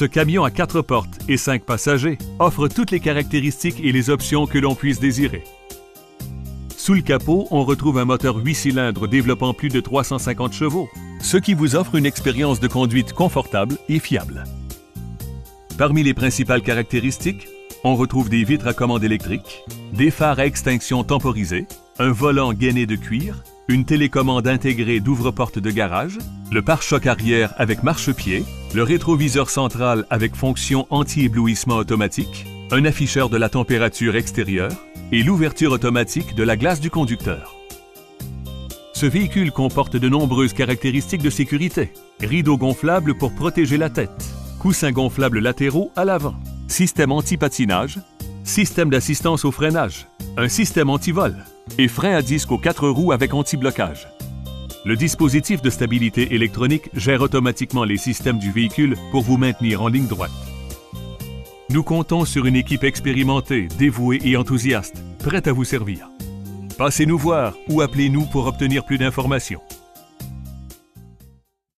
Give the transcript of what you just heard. Ce camion à 4 portes et 5 passagers offre toutes les caractéristiques et les options que l'on puisse désirer. Sous le capot, on retrouve un moteur 8 cylindres développant plus de 350 chevaux, ce qui vous offre une expérience de conduite confortable et fiable. Parmi les principales caractéristiques, on retrouve des vitres à commande électrique, des phares à extinction temporisée, un volant gainé de cuir, une télécommande intégrée d'ouvre-porte de garage, le pare-choc arrière avec marche-pied, le rétroviseur central avec fonction anti-éblouissement automatique, un afficheur de la température extérieure, et l'ouverture automatique de la glace du conducteur. Ce véhicule comporte de nombreuses caractéristiques de sécurité. Rideaux gonflables pour protéger la tête, coussins gonflables latéraux à l'avant, système anti-patinage, système d'assistance au freinage, un système anti-vol et frein à disque aux 4 roues avec anti-blocage. Le dispositif de stabilité électronique gère automatiquement les systèmes du véhicule pour vous maintenir en ligne droite. Nous comptons sur une équipe expérimentée, dévouée et enthousiaste, prête à vous servir. Passez-nous voir ou appelez-nous pour obtenir plus d'informations.